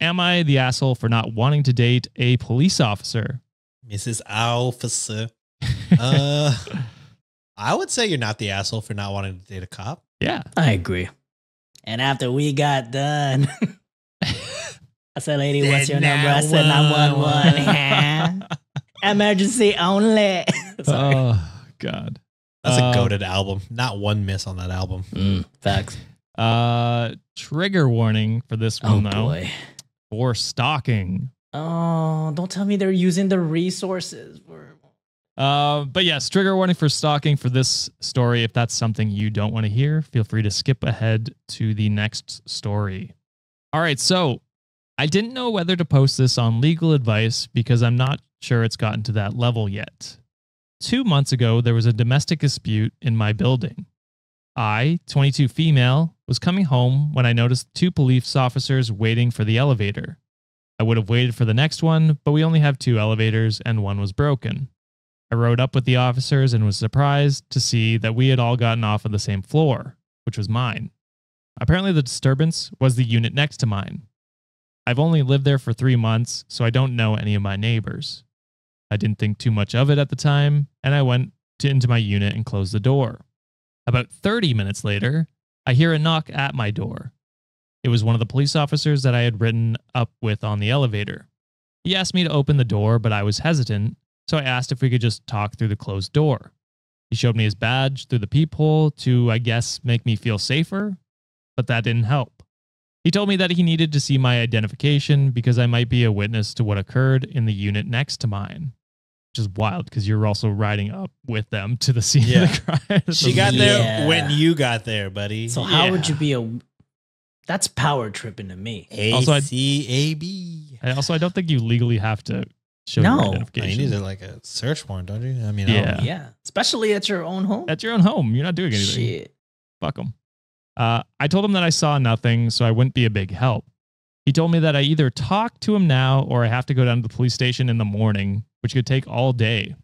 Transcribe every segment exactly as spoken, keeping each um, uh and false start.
Am I the asshole for not wanting to date a police officer? Missus Officer. Uh, I would say you're not the asshole for not wanting to date a cop. Yeah, I agree. And after we got done, I said, lady, what's your number? I said, nine one one. Emergency only. Sorry. Oh, God. That's uh, a goated album. Not one miss on that album. Mm, facts. Uh, trigger warning for this one, oh, though. Boy. For stalking. Oh, don't tell me they're using the resources. For... Uh, but yes, trigger warning for stalking for this story. If that's something you don't want to hear, feel free to skip ahead to the next story. All right, so I didn't know whether to post this on legal advice because I'm not sure it's gotten to that level yet. Two months ago, there was a domestic dispute in my building. I, twenty-two female, was coming home when I noticed two police officers waiting for the elevator. I would have waited for the next one, but we only have two elevators and one was broken. I rode up with the officers and was surprised to see that we had all gotten off of the same floor, which was mine. Apparently the disturbance was the unit next to mine. I've only lived there for three months, so I don't know any of my neighbors. I didn't think too much of it at the time, and I went to, into my unit and closed the door. About thirty minutes later, I hear a knock at my door. It was one of the police officers that I had ridden up with on the elevator. He asked me to open the door, but I was hesitant, so I asked if we could just talk through the closed door. He showed me his badge through the peephole to, I guess, make me feel safer, but that didn't help. He told me that he needed to see my identification because I might be a witness to what occurred in the unit next to mine. Which is wild because you're also riding up with them to the scene yeah. of the crime. She got there yeah. when you got there, buddy. So how yeah. would you be a... That's power tripping to me. A C A B. Also I, also, I don't think you legally have to show no. your identification. No, you need to, like a search warrant, don't you? I mean, yeah. I yeah. Especially at your own home. At your own home. You're not doing anything. Shit. Fuck them. Uh, I told him that I saw nothing, so I wouldn't be a big help. He told me that I either talk to him now or I have to go down to the police station in the morning, which could take all day.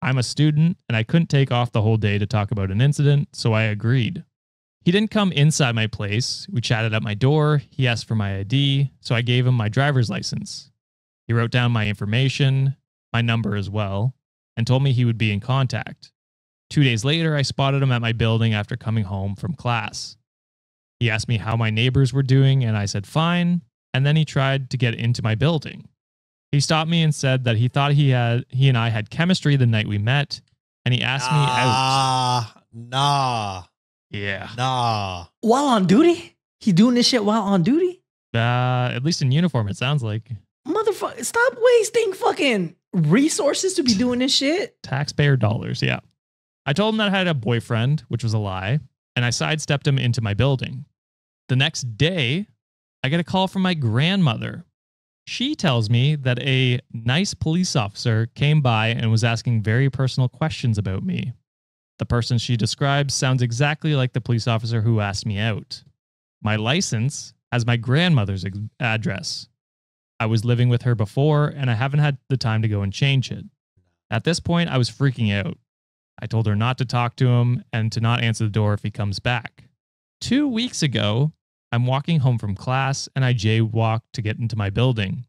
I'm a student, and I couldn't take off the whole day to talk about an incident, so I agreed. He didn't come inside my place. We chatted at my door. He asked for my I D, so I gave him my driver's license. He wrote down my information, my number as well, and told me he would be in contact. Two days later, I spotted him at my building after coming home from class. He asked me how my neighbors were doing, and I said fine, and then he tried to get into my building. He stopped me and said that he thought he had he and I had chemistry the night we met, and he asked nah, me out. Nah. Yeah. Nah. While on duty? He doing this shit while on duty? Uh, at least in uniform, it sounds like. Motherfucker, stop wasting fucking resources to be doing this shit. Taxpayer dollars, yeah. I told him that I had a boyfriend, which was a lie, and I sidestepped him into my building. The next day, I get a call from my grandmother. She tells me that a nice police officer came by and was asking very personal questions about me. The person she describes sounds exactly like the police officer who asked me out. My license has my grandmother's address. I was living with her before, and I haven't had the time to go and change it. At this point, I was freaking out. I told her not to talk to him and to not answer the door if he comes back. Two weeks ago, I'm walking home from class, and I jaywalked to get into my building.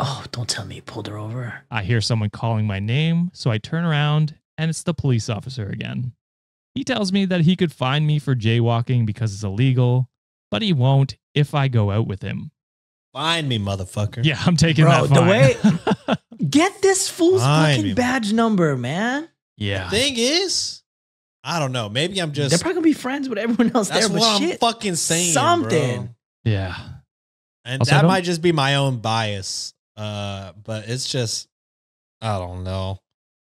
Oh, don't tell me you pulled her over. I hear someone calling my name, so I turn around, and it's the police officer again. He tells me that he could fine me for jaywalking because it's illegal, but he won't if I go out with him. Fine me, motherfucker. Yeah, I'm taking Bro, that fine. The way, get this fool's fine fucking me, badge number, man. Yeah. The thing is... I don't know. Maybe I'm just... They're probably going to be friends with everyone else there, but shit. That's what I'm fucking saying, something. Bro. Yeah. And also, that might just be my own bias, uh, but it's just... I don't know.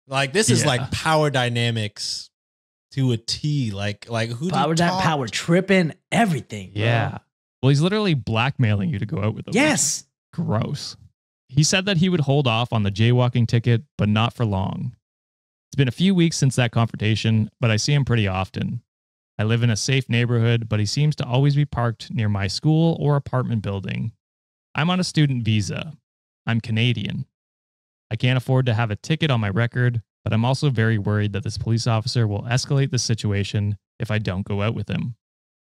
Like, this is yeah. like power dynamics to a T. Like, like who power do you talk Power tripping, everything. Yeah. Bro. Well, he's literally blackmailing you to go out with him. Yes. Gross. He said that he would hold off on the jaywalking ticket, but not for long. It's been a few weeks since that confrontation, but I see him pretty often. I live in a safe neighborhood, but he seems to always be parked near my school or apartment building. I'm on a student visa. I'm Canadian. I can't afford to have a ticket on my record, but I'm also very worried that this police officer will escalate the situation if I don't go out with him.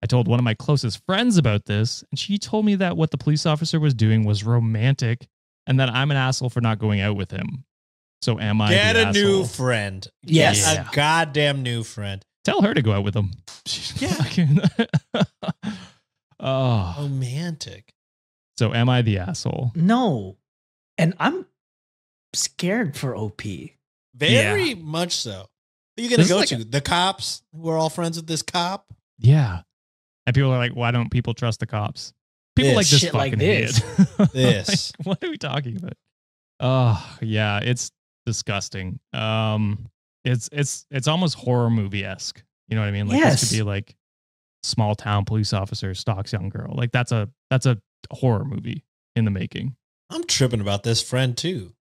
I told one of my closest friends about this, and she told me that what the police officer was doing was romantic and that I'm an asshole for not going out with him. So am I? Get a asshole? New friend. Yes. Yeah. A goddamn new friend. Tell her to go out with him. Yeah. Oh. Romantic. So am I the asshole? No. And I'm scared for O P. Very yeah. much so. Who are you going to go like to? The cops? We're all friends with this cop? Yeah. And people are like, why don't people trust the cops? People this, like this shit fucking like this. Idiot. This. Like, what are we talking about? Oh, yeah. It's disgusting. Um, it's it's it's almost horror movie-esque. You know what I mean? Like yes. This could be like small town police officer stalks young girl. Like that's a that's a horror movie in the making. I'm tripping about this friend too.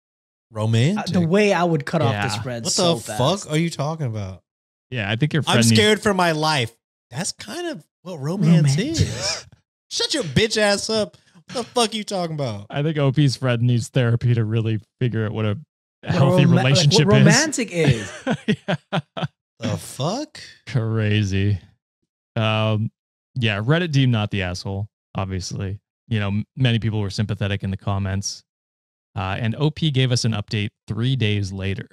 Romantic. Uh, the way I would cut yeah. off this friend. What so the fast. Fuck are you talking about? Yeah, I think your friend. I'm scared needs for my life. That's kind of what romance, romance. is. Shut your bitch ass up. What the fuck are you talking about? I think O P's friend needs therapy to really figure out what a what healthy relationship like what romantic is. Romantic is. Yeah. The fuck? Crazy. Um, yeah, Reddit deemed not the asshole, obviously. You know, many people were sympathetic in the comments. Uh, and O P gave us an update three days later.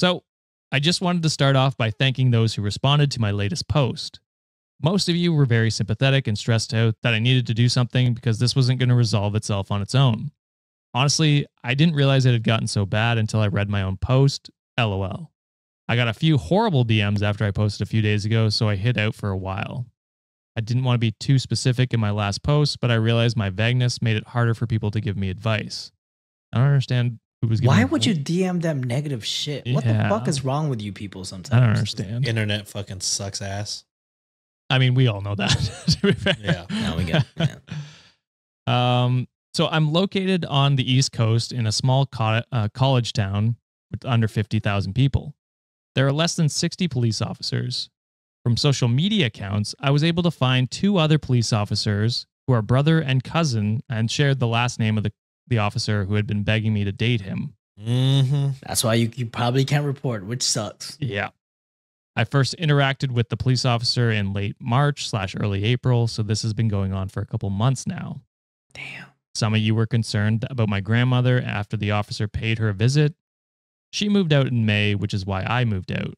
So I just wanted to start off by thanking those who responded to my latest post. Most of you were very sympathetic and stressed out that I needed to do something because this wasn't going to resolve itself on its own. Honestly, I didn't realize it had gotten so bad until I read my own post. L O L. I got a few horrible D Ms after I posted a few days ago, so I hid out for a while. I didn't want to be too specific in my last post, but I realized my vagueness made it harder for people to give me advice. I don't understand who was giving. Why would you D M them negative shit? Yeah. What the fuck is wrong with you people sometimes? I don't understand. The internet fucking sucks ass. I mean, we all know that. To be fair. Yeah, now we get it. Yeah. Um, so I'm located on the East Coast in a small co uh, college town with under fifty thousand people. There are less than sixty police officers. From social media accounts, I was able to find two other police officers who are brother and cousin and shared the last name of the, the officer who had been begging me to date him. Mm-hmm. That's why you, you probably can't report, which sucks. Yeah. I first interacted with the police officer in late March slash early April, so this has been going on for a couple months now. Damn. Some of you were concerned about my grandmother after the officer paid her a visit. She moved out in May, which is why I moved out.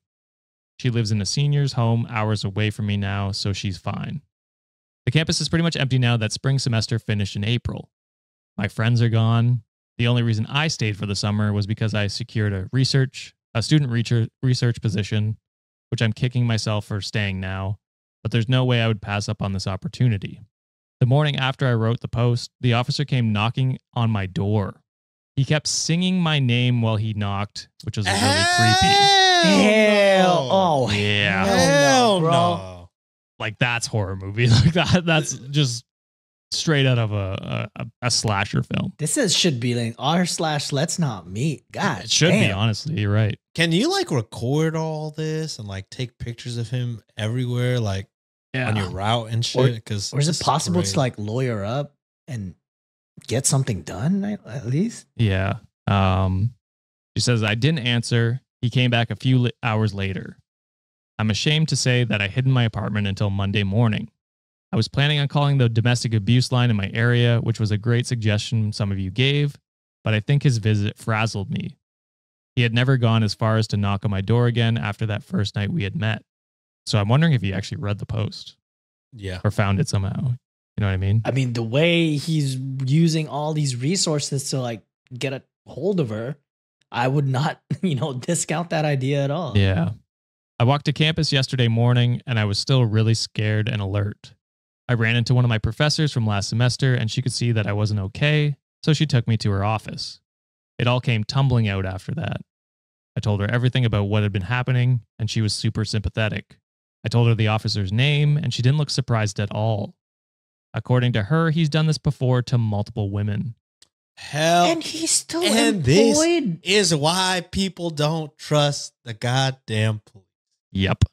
She lives in a senior's home hours away from me now, so she's fine. The campus is pretty much empty now that spring semester finished in April. My friends are gone. The only reason I stayed for the summer was because I secured a research, a student research position, which I'm kicking myself for staying now, but there's no way I would pass up on this opportunity. The morning after I wrote the post, the officer came knocking on my door. He kept singing my name while he knocked, which was really creepy. Hell, oh yeah, hell no, no, like that's horror movie, like that. That's just straight out of a a, a slasher film. This is should be like r slash Let's Not Meet. God, it should damn. be honestly. You're right. Can you like record all this and like take pictures of him everywhere, like yeah. on your route and shit? Because or, or is it possible to like lawyer up and get something done at least? Yeah. Um, she says, I didn't answer. He came back a few hours later. I'm ashamed to say that I hid in my apartment until Monday morning. I was planning on calling the domestic abuse line in my area, which was a great suggestion some of you gave, but I think his visit frazzled me. He had never gone as far as to knock on my door again after that first night we had met. So I'm wondering if he actually read the post. Yeah. Or found it somehow. You know what I mean? I mean, the way he's using all these resources to like get a hold of her, I would not, you know, discount that idea at all. Yeah. I walked to campus yesterday morning and I was still really scared and alert. I ran into one of my professors from last semester and she could see that I wasn't okay, so she took me to her office. It all came tumbling out after that. I told her everything about what had been happening and she was super sympathetic. I told her the officer's name and she didn't look surprised at all. According to her, he's done this before to multiple women. Hell, and he's still and employed. This is why people don't trust the goddamn police. Yep.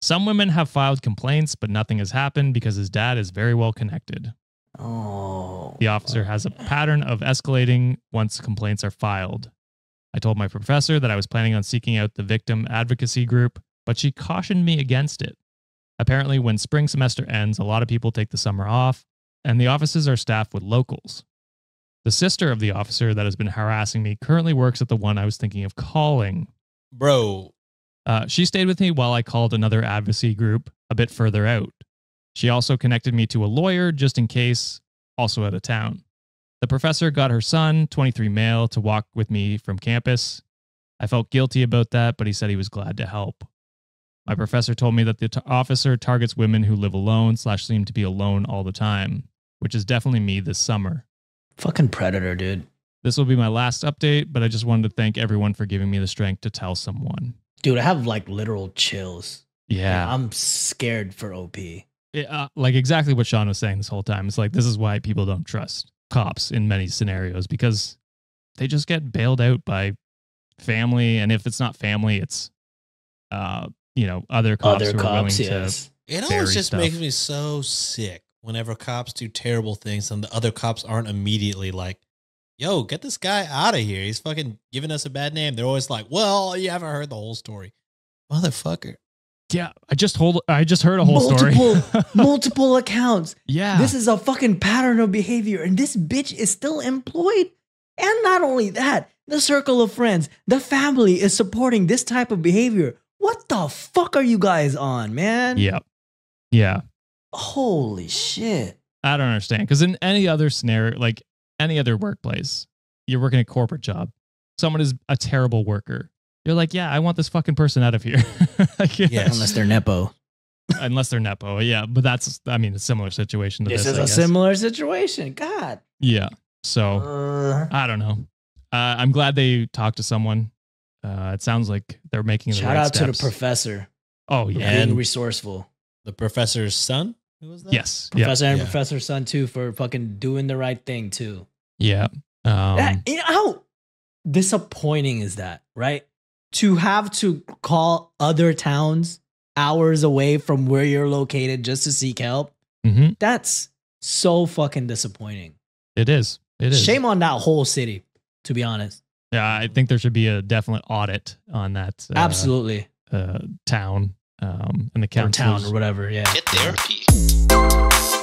Some women have filed complaints, but nothing has happened because his dad is very well connected. Oh. The officer has a pattern of escalating once complaints are filed. I told my professor that I was planning on seeking out the victim advocacy group, but she cautioned me against it. Apparently, when spring semester ends, a lot of people take the summer off, and the offices are staffed with locals. The sister of the officer that has been harassing me currently works at the one I was thinking of calling. Bro. Uh, she stayed with me while I called another advocacy group a bit further out. She also connected me to a lawyer just in case, also out of town. The professor got her son, twenty-three male, to walk with me from campus. I felt guilty about that, but he said he was glad to help. My professor told me that the t- officer targets women who live alone slash seem to be alone all the time, which is definitely me this summer. Fucking predator, dude. This will be my last update, but I just wanted to thank everyone for giving me the strength to tell someone. Dude, I have like literal chills. Yeah. Like, I'm scared for O P. It, uh, like exactly what Sean was saying this whole time. It's like, this is why people don't trust cops in many scenarios, because they just get bailed out by family. And if it's not family, it's, uh, you know, other cops other who cops, are willing yes. to. It always just stuff. makes me so sick whenever cops do terrible things and the other cops aren't immediately like, yo, get this guy out of here. He's fucking giving us a bad name. They're always like, well, you haven't heard the whole story. Motherfucker. Yeah, I just hold, I just heard a whole multiple, story. Multiple accounts. Yeah. This is a fucking pattern of behavior, and this bitch is still employed. And not only that, the circle of friends, the family is supporting this type of behavior. What the fuck are you guys on, man? Yep. Yeah. Holy shit. I don't understand. Because in any other scenario, like any other workplace, you're working a corporate job. Someone is a terrible worker. You're like, yeah, I want this fucking person out of here. Like, yeah, unless they're Nepo. Unless they're Nepo, yeah. But that's, I mean, a similar situation to this. This is I a guess. similar situation. God. Yeah. So, uh, I don't know. Uh, I'm glad they talked to someone. Uh, it sounds like they're making the Shout right out steps. to the professor. Oh, yeah. Being and resourceful. The professor's son? Who was that? Yes. Professor yeah. and yeah. professor's son, too, for fucking doing the right thing, too. Yeah. Um, that, you know, how disappointing is that, right? To have to call other towns hours away from where you're located just to seek help. Mm-hmm. That's so fucking disappointing. It is. It is. Shame on that whole city, to be honest. Yeah, I think there should be a definite audit on that. Uh, Absolutely. Uh, town um, and the county town or whatever. Yeah. Get therapy.